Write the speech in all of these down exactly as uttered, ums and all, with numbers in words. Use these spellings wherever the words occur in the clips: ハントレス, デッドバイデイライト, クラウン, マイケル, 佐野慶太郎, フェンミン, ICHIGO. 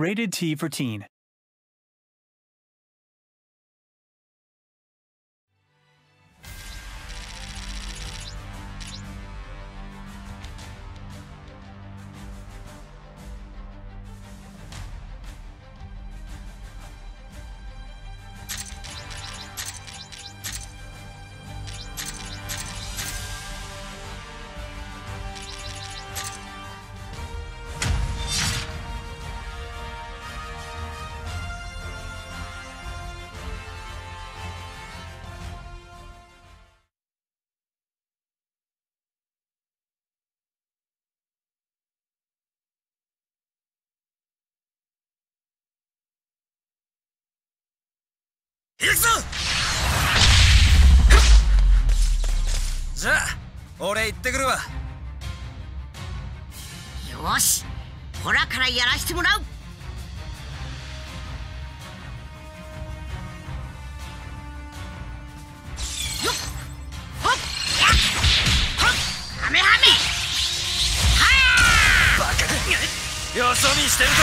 Rated T for Teen.俺行ってくるわ。よし、ほらからやらしてもらう。よそ見してるぞ。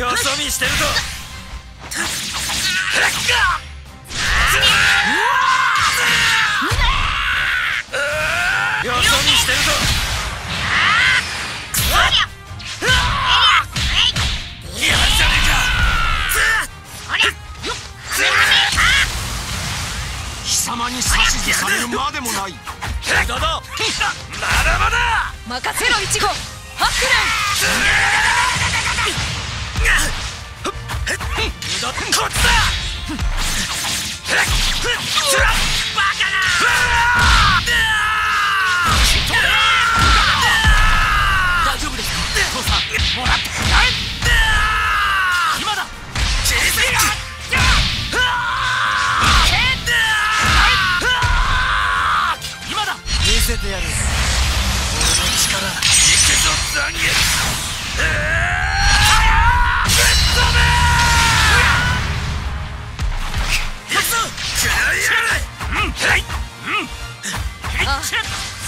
よそ見してるぞ。よそ見してるぞ。いやじゃねえか。貴様に指図されるまでもない。まだまだ任せろ。いちごハックルンこっちだ。バカな。大丈夫ですか、父さん。もらって今だ。今だ。見せてやる。俺の力。いけぞ、残念。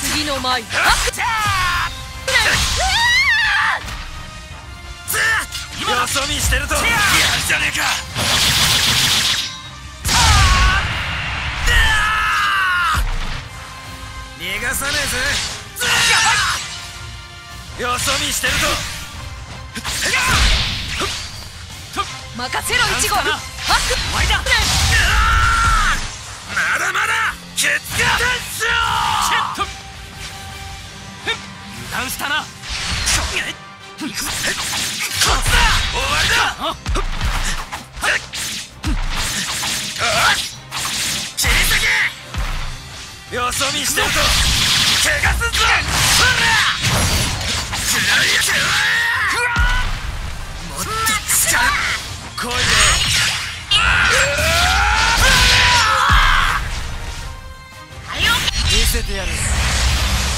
次の舞。よそ見してるとやるじゃねえか。逃がさねえぜ。よそ見してると任せろ。いちごハック。まだまだ決定ですよ。油断したな。こっちだ。終わりだ。切り裂け。よそ見してると怪我すんぞ。もっと力こいで。見せてやる。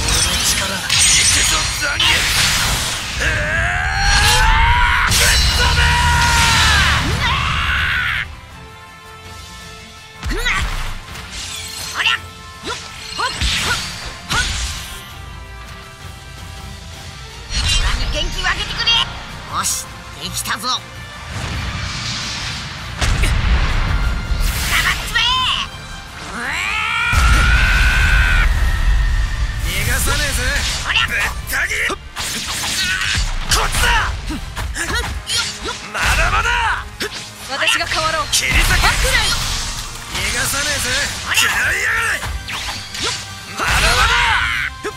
俺の力。いけぞ、残念。ぶっ飛べ。おりゃ。よっ。ほっ。ほっ。ほら、元気をあげてくれ。よし、できたぞ。切り裂け。逃がさねえぜ。嫌いやがれ。まだまだ。行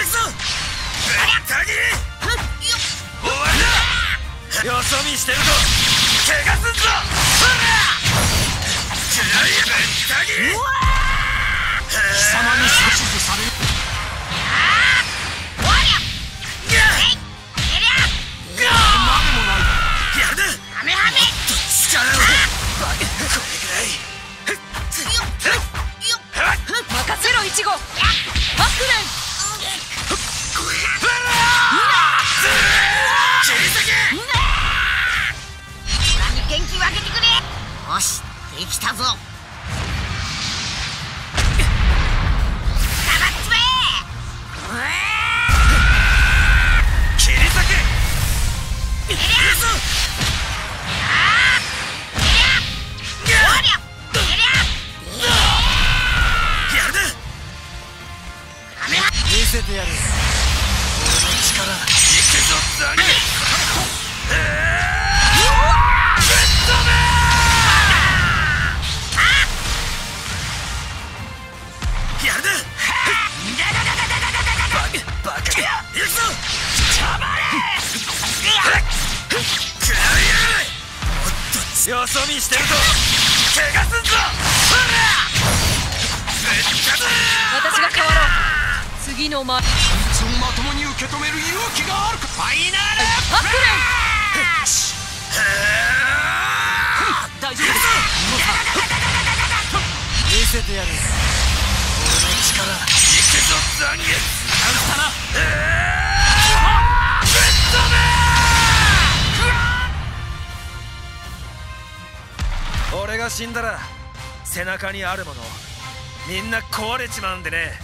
くぞ。終わりだ。よそ見してるぞ。怪我すんぞ。嫌いやがれ。貴様に指図される。ぞ。切り裂け。見せてやる。俺の力。よそ見してると怪我すんぞ。私が変わろう。次のまこいつをまともに受け止める勇気があるか。ファイナルアクレン。大丈夫です。見せてやる。俺の力いけぞ。残月あんたな。俺が死んだら背中にあるものみんな壊れちまうんでね。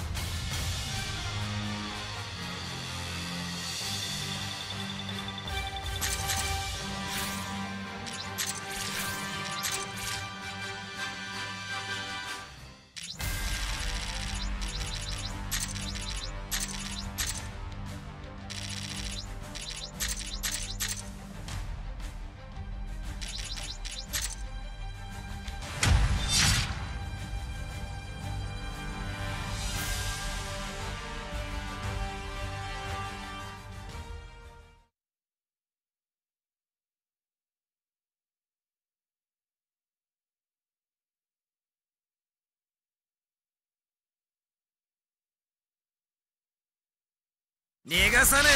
逃がさね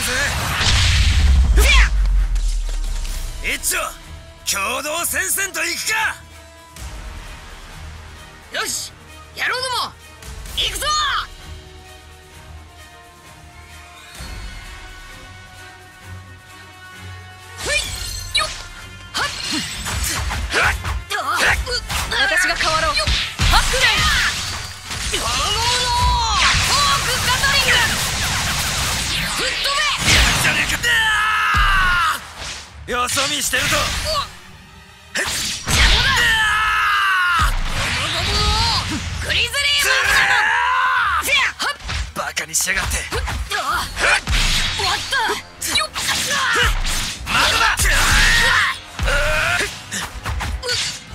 えぜ。一丁共同戦線と行くか。よし野郎ども行くぞ。ふいよっはっ。私が変わろう。ハックレイ頼むよ。フォークガトリングぶっ飛べ。よそ見してるとグリズリーマン。バカにしやがって。終わったよっ。まだだ。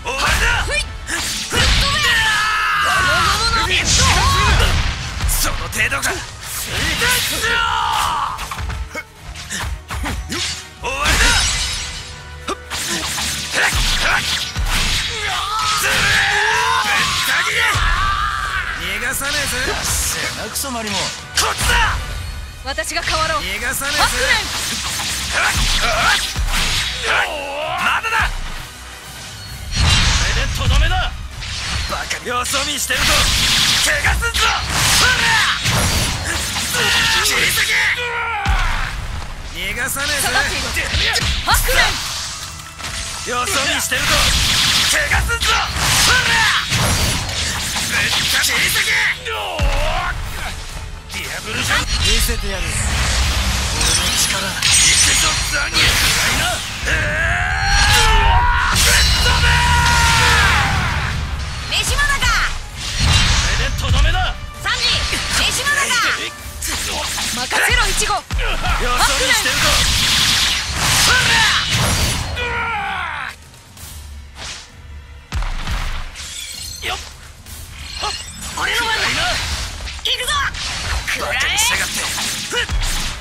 終わりだ。ぶっ飛べ。その程度か。終わりだ。逃がさねえぜ。背中様にもこっちだ。私が変わろう。逃がさねえぜ。まだだ。これでとどめだ。バカによそ見してると怪我すんぞ。切り裂け。逃がさねえぜ。ハックレン。よそ見してると怪我すんぞ。切り裂け。ディアブルジャン見せてやる。俺の力いけぞ。残虐な飯島だか。これでとどめだ。サンジ飯島だか。任せろイチゴ。よそ見してるぞ。よっ俺の番だ。行くぞ。バカにしやがって。ふっ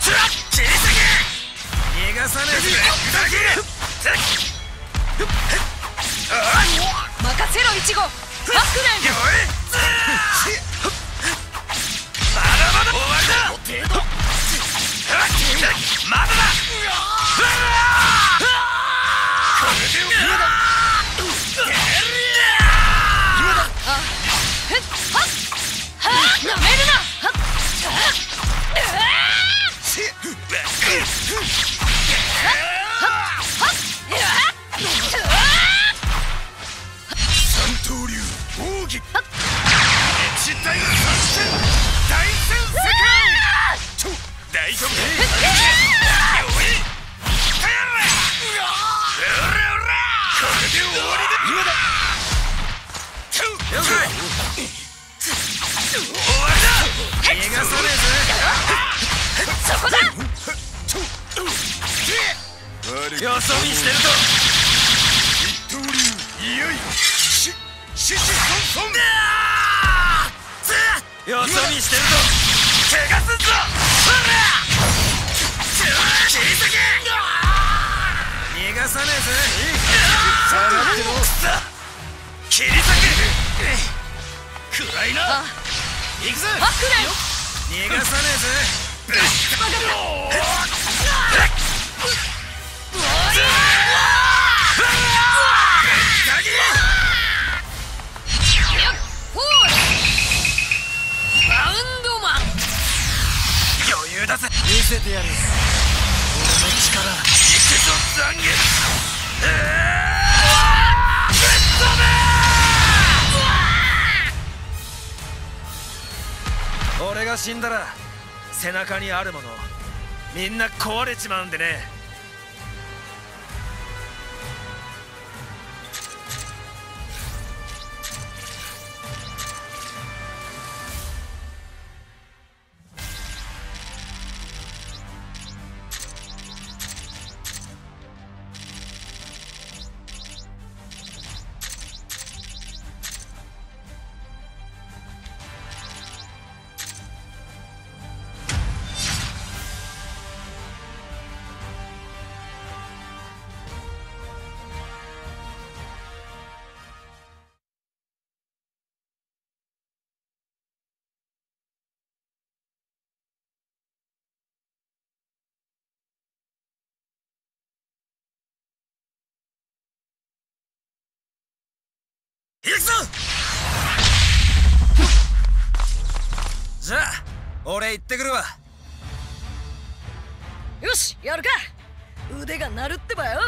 つらっ切り裂け。逃がさねえぜ。任せろイチゴ。バックレン。終わりだ。まだだ。三刀流大丈夫。怪我すんぞ！切り裂け！逃がさねえぜ！切り裂け！暗いな！行くぜ！逃がさねえぜ！見せてやる。俺の力。行くぞ残月。ぶっ飛べ！俺が死んだら背中にあるものみんな壊れちまうんでね。行くぞ！じゃあ俺行ってくるわ。よしやるか。腕が鳴るってばよ。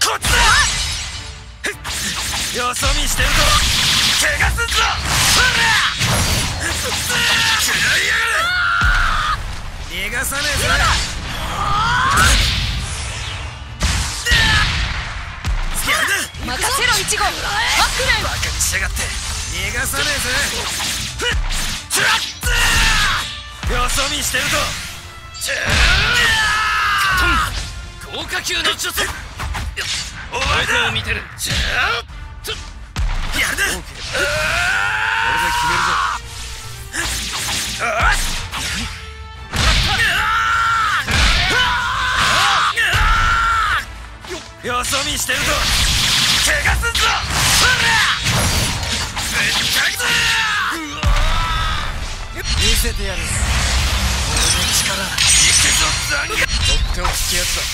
こっちだ！よそ見してると怪我すんぞ！嫌いやがれ！逃がさねえぞ。任せろイチゴ。バカにしやがって。逃がさねえぞ。よそ見してると豪華級の術。お前だ。俺を見てる。やるな。俺が決めるぞ。よそ見してると怪我すんぞ。見せてやる。俺の力。いくぞ残月。とっておきってやつだ。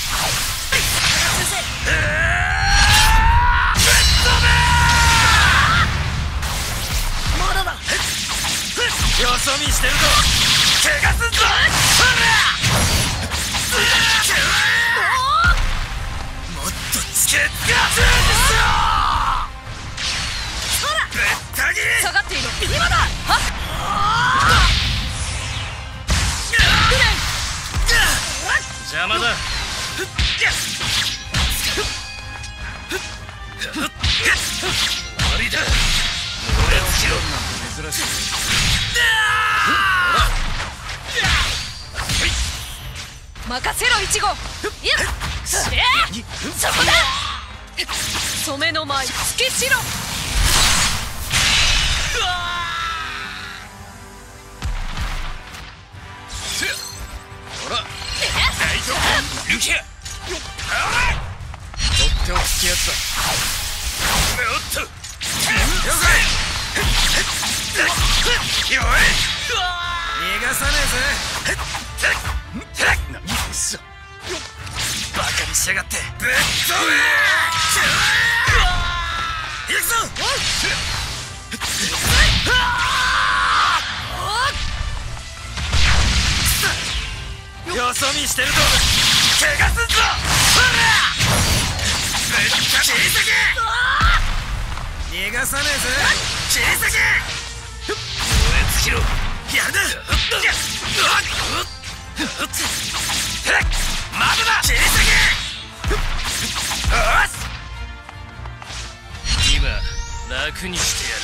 まだだ。よそ見してると怪我すんぞ。下がっている。今だ。邪魔だ。終わりだ。俺を切ろうなんて珍しい。任せろイチゴ。そこだ。染めの前突きしろ。バカにしやがって。ぶっ飛べ！行くぞ！よそ見してると怪我すんぞ！ぶっ楽にしてやる。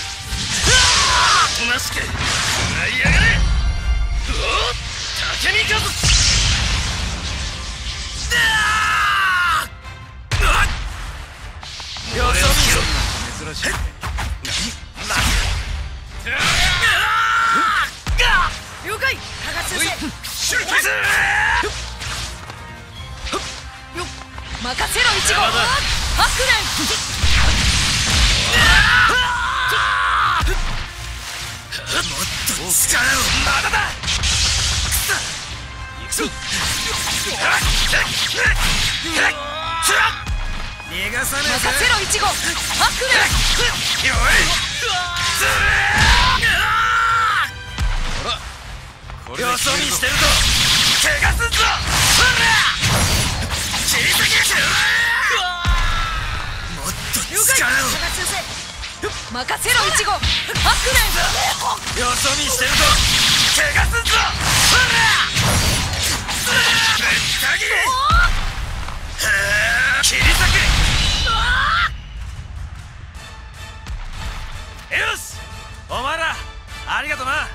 おなしく舞い上がれ。おっ竹みかず。よそ見ろ。珍しいね。何？了解。加賀先生。任せろ一号。白蓮。もっと力をまだだ。行くぞ。逃がさねえ。任せろ一号。ハクレ。よい。ほら。よそ見してると怪我すんぞ。小さくしてろ。もっと力を。任せろいちご。ハクレン。よそ見してると怪我すんぞ。切り裂け。よしお前らありがとな。